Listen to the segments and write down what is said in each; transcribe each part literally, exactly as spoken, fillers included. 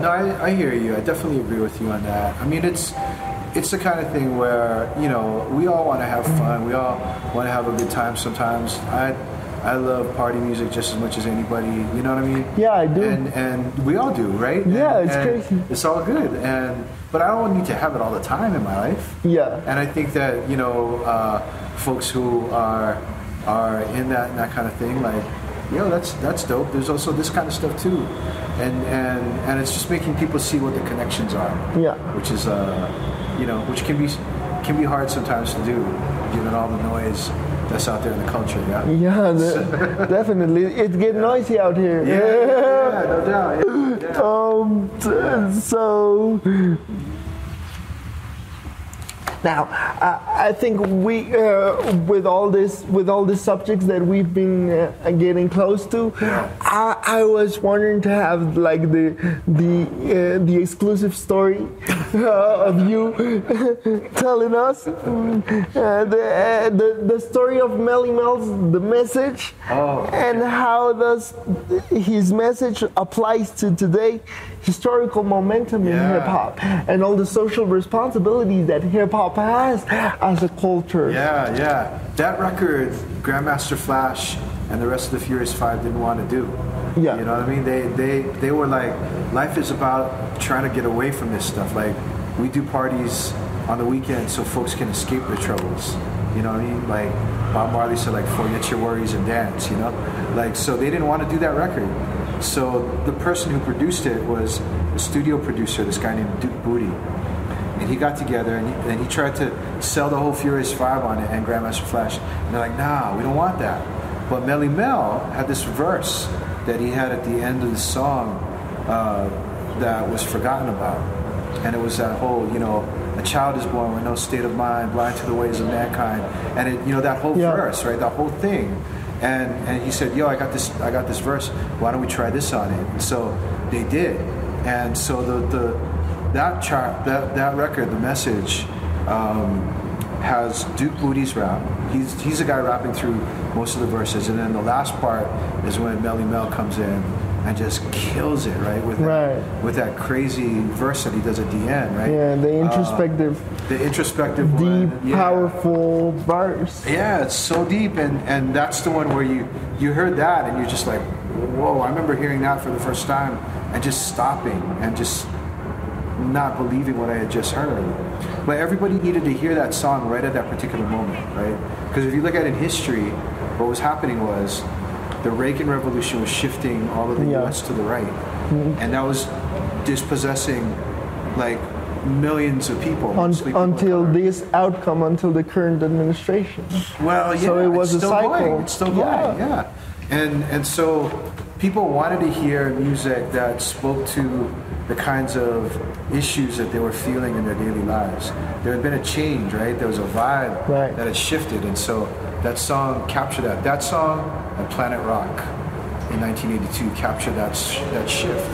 No, I, I hear you. I definitely agree with you on that. I mean, it's it's the kind of thing where, you know, we all want to have fun. We all want to have a good time sometimes. I I love party music just as much as anybody. You know what I mean? Yeah, I do. And, and we all do, right? Yeah, and, it's and crazy. It's all good. And But I don't need to have it all the time in my life. Yeah. And I think that, you know, uh, folks who are are in that and that kind of thing, like, yo, that's that's dope. There's also this kind of stuff too, and and and it's just making people see what the connections are. Yeah, which is uh, you know, which can be can be hard sometimes to do, given all the noise that's out there in the culture. Yeah, yeah, the, definitely. It get yeah. noisy out here. Yeah, yeah, yeah, no doubt. Yeah, yeah. Um, yeah. So now, I, I think we, uh, with all this, with all the subjects that we've been uh, getting close to, yeah. I, I was wondering to have like the the uh, the exclusive story uh, of you telling us uh, the, uh, the the story of Melle Mel's the message oh. and how does his message applies to today. Historical momentum in yeah. hip-hop and all the social responsibilities that hip-hop has as a culture. Yeah, yeah. That record, Grandmaster Flash and the rest of the Furious Five didn't want to do. Yeah. You know what I mean? They, they, they were like, life is about trying to get away from this stuff. Like, we do parties on the weekend so folks can escape their troubles. You know what I mean? Like, Bob Marley said, like, forget your worries and dance, you know? Like, so they didn't want to do that record. So the person who produced it was a studio producer, this guy named Duke Bootee. And he got together and he, and he tried to sell the whole Furious Five on it and Grandmaster Flash. And they're like, nah, we don't want that. But Melle Mel had this verse that he had at the end of the song uh, that was forgotten about. And it was that whole, you know, a child is born with no state of mind, blind to the ways of mankind. And it, you know, that whole yeah. verse, right, that whole thing. And and he said, yo, I got this I got this verse. Why don't we try this on it? And so they did. And so the, the that track, that that record, the message, um, has Duke Bootee's rap. He's he's a guy rapping through most of the verses, and then the last part is when Melle Mel comes in and just kills it, right? With right. That, with that crazy verse that he does at the end, right? Yeah, the introspective. Uh, The introspective deep, one. Deep, yeah. powerful verse. Yeah, it's so deep, and, and that's the one where you, you heard that and you're just like, whoa, I remember hearing that for the first time and just stopping and just not believing what I had just heard. But everybody needed to hear that song right at that particular moment, right? Because if you look at it in history, what was happening was the Reagan Revolution was shifting all of the yeah. U S to the right. Mm-hmm. And that was dispossessing, like, millions of people Un until this outcome, until the current administration. Well, yeah, so it was it's a cycle. Going. It's still going, yeah. yeah. And and so people wanted to hear music that spoke to the kinds of issues that they were feeling in their daily lives. There had been a change, right? There was a vibe right. that had shifted, and so that song captured that. That song and Planet Rock in nineteen eighty-two captured that sh that shift.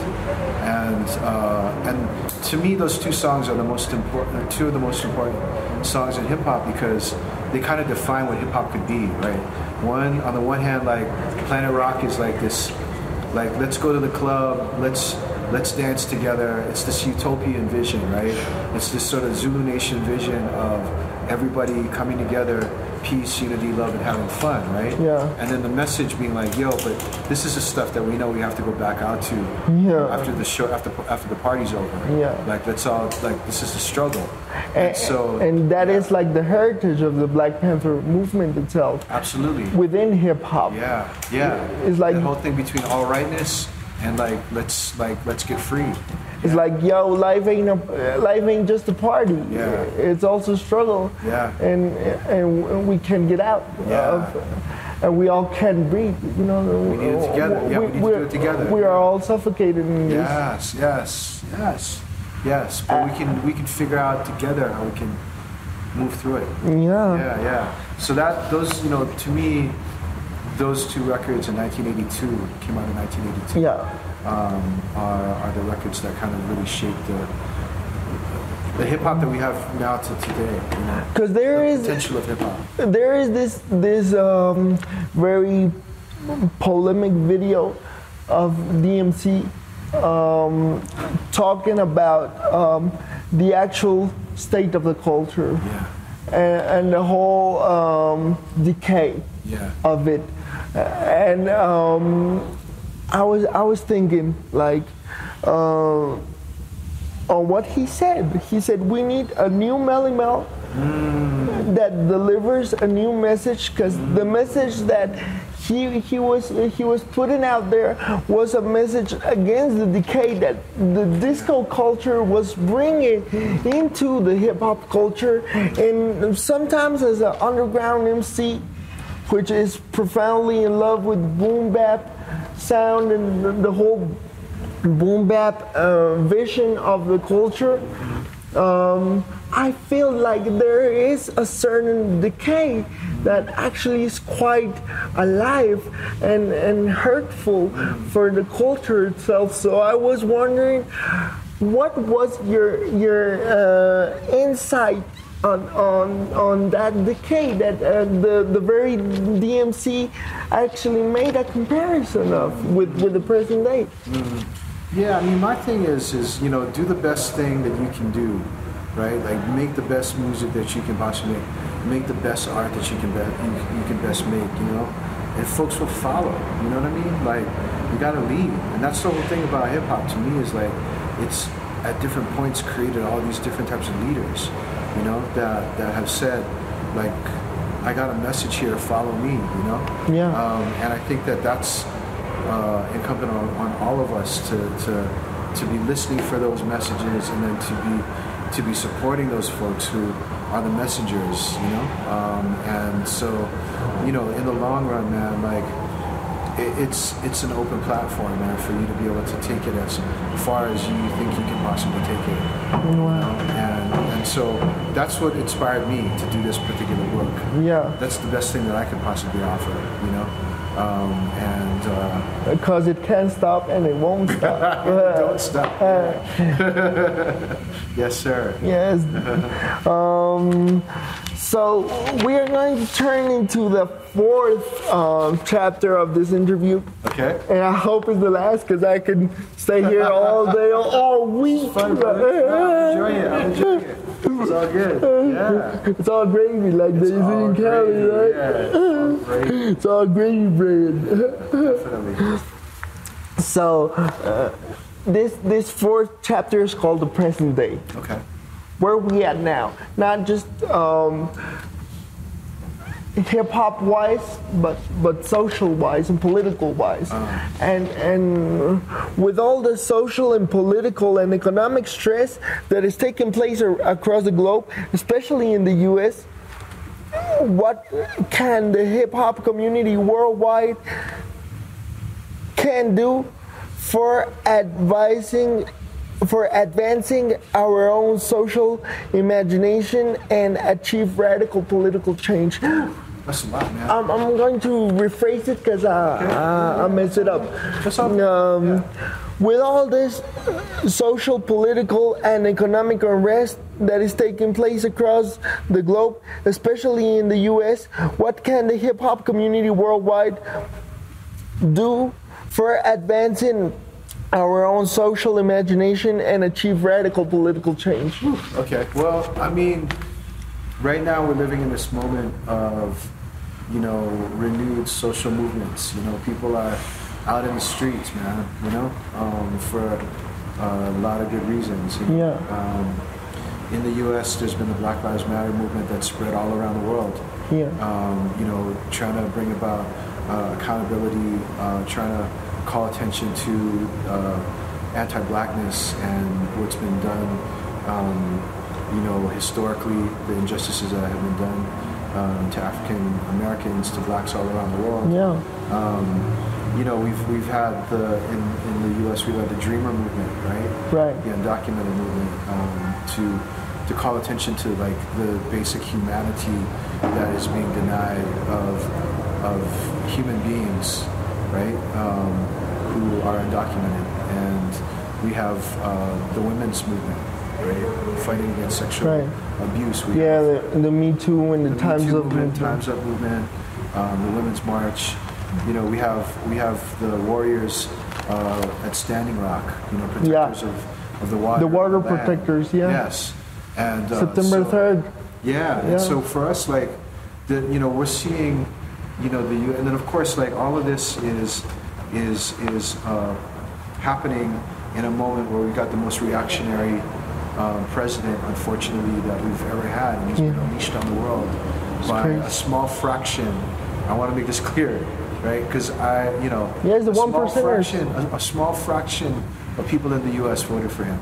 And uh, and to me, those two songs are the most important, two of the most important songs in hip hop because they kind of define what hip hop could be, right? One, on the one hand, like Planet Rock is like this, like let's go to the club, let's let's dance together. It's this utopian vision, right? It's this sort of Zulu Nation vision of everybody coming together, peace, unity, love, and having fun, right? Yeah. And then the message being like, yo, but this is the stuff that we know we have to go back out to yeah. after the show, after after the party's over. Yeah. Like that's all. Like this is the struggle. And, and so. And that yeah. is like the heritage of the Black Panther movement itself. Absolutely. Within hip hop. Yeah. Yeah. It's like the whole thing between all rightness and like let's like let's get free. It's yeah. like, yo, life ain't a, life ain't just a party. Yeah. It's also a struggle. Yeah. And and we can get out. Yeah. Of, and we all can breathe. You know. We need it together. Yeah, we, we need to do it together. We are all suffocated in this. Yes, yes, yes, yes. But we can we can figure out together how we can move through it. Yeah. Yeah, yeah. So that those you know to me, those two records in nineteen eighty-two came out in nineteen eighty-two. Yeah. Um, are, are the records that kind of really shape the the hip hop that we have now to today. Because you know? There the is potential of hip hop. There is this this um, very polemic video of D M C um, talking about um, the actual state of the culture, yeah. and, and the whole um, decay yeah. of it. And um, I was I was thinking like uh, on what he said. He said we need a new Melle Mel mm. that delivers a new message, because mm. the message that he he was he was putting out there was a message against the decay that the disco culture was bringing into the hip hop culture, and sometimes as an underground M C, which is profoundly in love with boom bap sound and the, the whole boom bap uh, vision of the culture, um, I feel like there is a certain decay that actually is quite alive and, and hurtful for the culture itself. So I was wondering, what was your, your uh, insight on on on that decay that uh, the the very D M C actually made a comparison of with with the present day? Mm-hmm. Yeah, I mean, my thing is is you know, do the best thing that you can do, right? Like, make the best music that you can possibly make, make the best art that you can be, you, you can best make, you know, and folks will follow. You know what I mean? Like, you gotta lead, and that's the whole thing about hip hop to me, is like it's at different points created all these different types of leaders, you know, that, that have said, like, I got a message here, follow me, you know? Yeah. Um, and I think that that's uh, incumbent on, on all of us to, to, to be listening for those messages, and then to be, to be supporting those folks who are the messengers, you know? Um, and so, you know, in the long run, man, like, it, it's it's an open platform, man, for you to be able to take it as far as you think you can possibly take it. Wow. And, and so that's what inspired me to do this particular work. Yeah. That's the best thing that I could possibly offer, you know? Um, and uh, because it can stop and it won't stop. Don't stop. Yes, sir. Yes. um, so we are going to turn into the fourth um, chapter of this interview. Okay. And I hope it's the last, because I can stay here all day, all week. It's fun, no, enjoy it. I enjoy it. It's all good. Yeah. It's all gravy, like they do in Cali, right? Yeah. It's all gravy bread. Definitely. So, uh, this this fourth chapter is called the present day. Okay. Where are we at now? Not just um, hip hop wise, but but social wise and political wise, uh-huh. and and with all the social and political and economic stress that is taking place ar- across the globe, especially in the U S, what can the hip hop community worldwide can do for advising, for advancing our own social imagination and achieve radical political change? That's a lot, man. I'm, I'm going to rephrase it because I, okay. I, I mess it up. Um, yeah. With all this social, political, and economic unrest that is taking place across the globe, especially in the U S, what can the hip-hop community worldwide do for advancing our own social imagination and achieve radical political change? Okay, well, I mean, right now we're living in this moment of, you know, renewed social movements. You know, people are out in the streets, man, you know, um, for a lot of good reasons. You know? Yeah. Um, in the U S, there's been the Black Lives Matter movement that's spread all around the world. Yeah. Um, you know, trying to bring about uh, accountability, uh, trying to call attention to uh, anti-blackness and what's been done, um, you know, historically, the injustices that have been done um, to African Americans, to blacks all around the world. Yeah. Um, you know, we've we've had the in, in the U S we've had the Dreamer movement, right? Right. The undocumented movement, um, to to call attention to like the basic humanity that is being denied of of human beings, right? Um, who are undocumented. And we have uh, the women's movement, right? Fighting against sexual right. abuse. We yeah, have the, the Me Too and the, the Time's Up movement. Time's Up movement, um, the Women's March. You know, we have we have the Warriors uh, at Standing Rock, you know, protectors yeah. of, of the water. The water the protectors, yeah. Yes. And uh, September so, third. Yeah. yeah. And so for us, like, the, you know, we're seeing, you know, the and then of course, like, all of this is is is uh, happening in a moment where we got the most reactionary um, president, unfortunately, that we've ever had, and he's yeah. been unleashed on the world it's by crazy. a small fraction. I want to make this clear, right? Because I, you know, yeah, the a, one small fraction, a, a small fraction of people in the U S voted for him,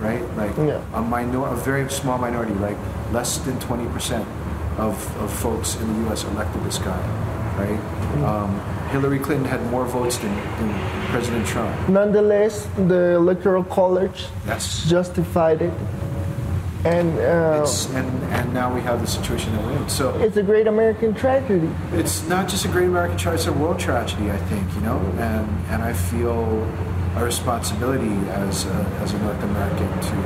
right? Like yeah. a minor, a very small minority, like less than twenty percent of, of folks in the U S elected this guy, right? Mm-hmm. um, Hillary Clinton had more votes than, than President Trump. Nonetheless, the Electoral College yes. justified it, and, uh, it's, and and now we have the situation that we're in. So it's a great American tragedy. It's not just a great American tragedy; it's a world tragedy, I think. You know, and and I feel a responsibility as a, as a North American to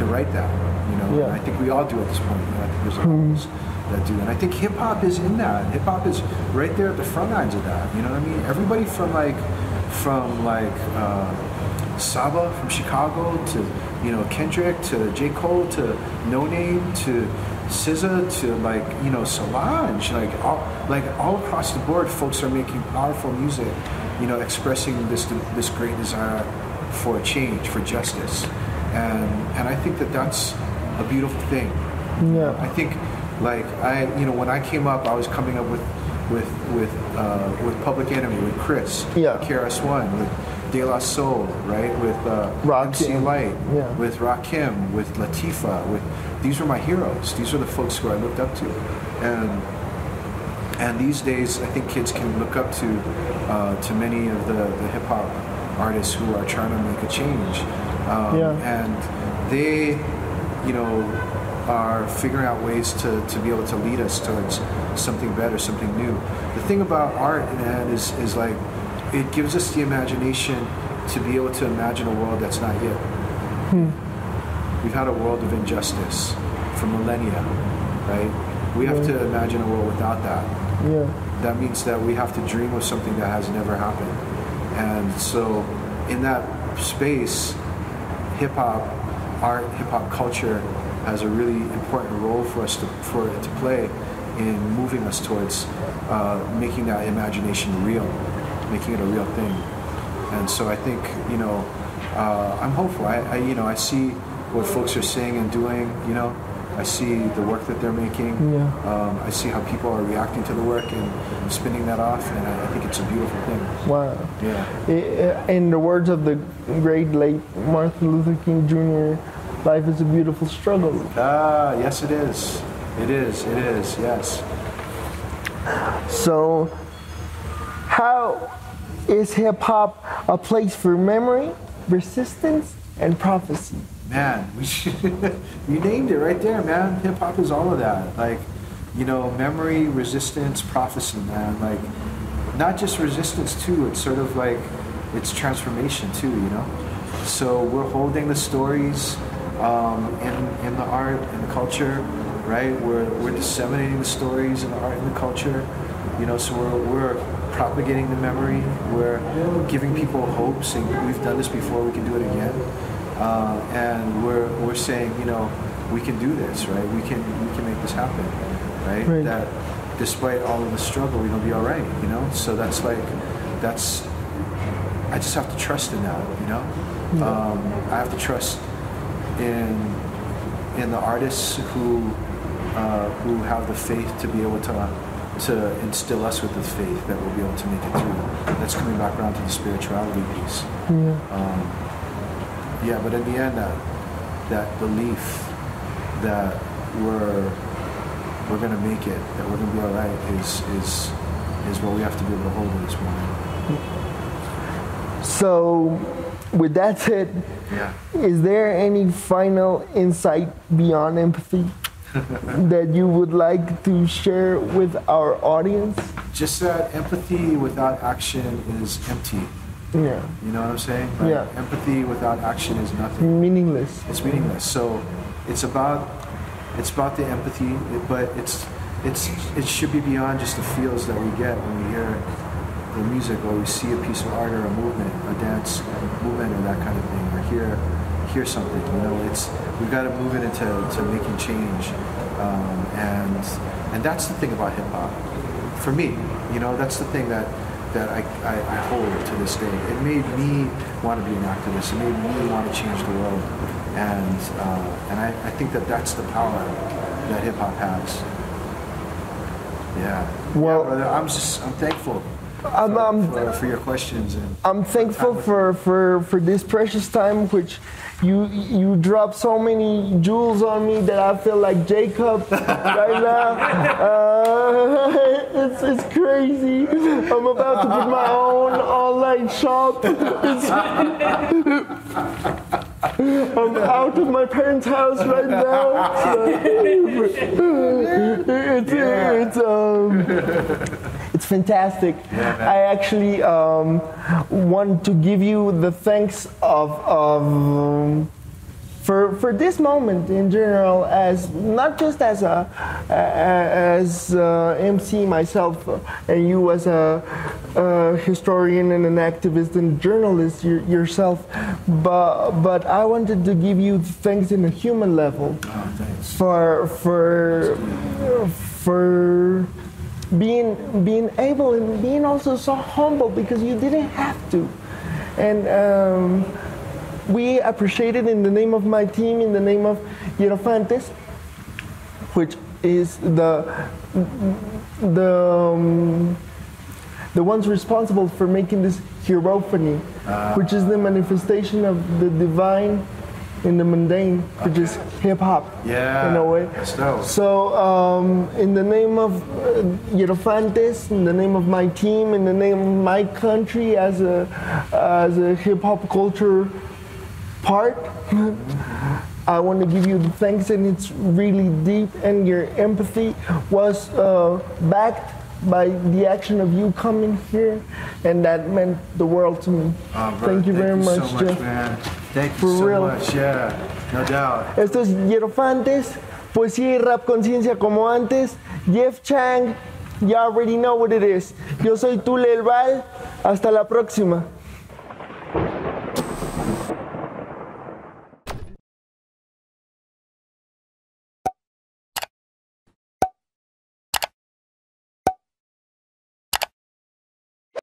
to write that. You know, yeah. and I think we all do at this point. You know, I think there's always. Hmm. That do, and I think hip hop is in that. Hip hop is right there at the front lines of that. You know what I mean? Everybody from like, from like uh, Saba from Chicago to you know Kendrick to J. Cole to No Name to S Z A to like you know Solange, like all like all across the board, folks are making powerful music. You know, expressing this this great desire for change, for justice, and and I think that that's a beautiful thing. Yeah, I think. Like I, you know, when I came up, I was coming up with, with, with, uh, with Public Enemy, with Chris, yeah. K R S One, with De La Soul, right, with uh, Rock M C Light, yeah. with Rakim, with Latifah, with these were my heroes. These were the folks who I looked up to, and and these days, I think kids can look up to uh, to many of the, the hip hop artists who are trying to make a change, um, yeah. and they, you know. Are figuring out ways to, to be able to lead us towards something better, something new. The thing about art, man, is, is like, it gives us the imagination to be able to imagine a world that's not yet. Hmm. We've had a world of injustice for millennia, right? We have yeah. to imagine a world without that. Yeah. That means that we have to dream of something that has never happened. And so in that space, hip-hop, art, hip-hop culture, has a really important role for us to, for it to play in moving us towards uh, making that imagination real, making it a real thing. And so I think, you know, uh, I'm hopeful. I, I, you know, I see what folks are saying and doing, you know, I see the work that they're making. Yeah. Um, I see how people are reacting to the work and spinning that off, and I, I think it's a beautiful thing. Wow. Yeah. In the words of the great late Martin Luther King Junior, life is a beautiful struggle. Ah, yes it is. It is, it is, yes. So, how is hip-hop a place for memory, resistance, and prophecy? Man, we should, you named it right there, man. Hip-hop is all of that. Like, you know, memory, resistance, prophecy, man. Like, not just resistance, too. It's sort of like, it's transformation, too, you know? So we're holding the stories, Um, in, in the art, in the culture, right? We're, we're disseminating the stories in the art and the culture, you know, so we're, we're propagating the memory, we're giving people hope, saying we've done this before, we can do it again. Uh, and we're, we're saying, you know, we can do this, right? We can, we can make this happen, right? right? That despite all of the struggle, we're gonna be all right, you know? So that's like, that's, I just have to trust in that, you know? Yeah. Um, I have to trust in in the artists who uh, who have the faith to be able to to instill us with the faith that we'll be able to make it through. That's coming back around to the spirituality piece. Yeah. Um, yeah, but in the end, that that belief that we're we're gonna make it, that we're gonna be all right, is is is what we have to be able to hold in this moment. So. With that said, yeah. is there any final insight beyond empathy that you would like to share with our audience? Just that empathy without action is empty. Yeah. You know what I'm saying? Like, yeah. empathy without action is nothing. Meaningless. It's meaningless. So it's about it's about the empathy, but it's it's it should be beyond just the feels that we get when we hear the music, or we see a piece of art or a movement, a dance a movement, or that kind of thing, or hear hear something. You know, it's we've got to move it into to making change, um, and and that's the thing about hip hop, for me. You know, that's the thing that that I, I, I hold to this day. It made me want to be an activist. It made me want to change the world, and uh, and I, I think that that's the power that hip hop has. Yeah. Well, yeah, brother, I'm just I'm thankful. I'm, for, I'm, for, for your questions. And I'm thankful for, for, for this precious time, which you you dropped so many jewels on me that I feel like Jacob right now. Uh, it's, it's crazy. I'm about to put my own online shop. It's, I'm out of my parents' house right now. So it's, it's, um, it's fantastic. Yeah, I actually um, want to give you the thanks of, of um, for for this moment in general, as not just as a as a M C myself, and you as a, a historian and an activist and journalist yourself, but but I wanted to give you thanks in a human level. Oh, thanks. for for for being being able and being also so humble, because you didn't have to, and. Um, We appreciate it in the name of my team, in the name of Hierofantes, which is the the um, the ones responsible for making this Hierophany, uh, which is the manifestation of the divine in the mundane, which okay. is hip hop, yeah, in a way. So, so um, in the name of Hierofantes, in the name of my team, in the name of my country, as a as a hip hop culture. Part, I want to give you the thanks, and it's really deep, and your empathy was uh, backed by the action of you coming here, and that meant the world to me. Oh, bro, thank you thank very you much, so much Jeff. Man. Thank you For so real. much, yeah, no doubt. Esto es Hierofantes, poesía y rap conciencia como antes. Jeff Chang, you already know what it is. Yo soy Tule El Val, hasta la próxima.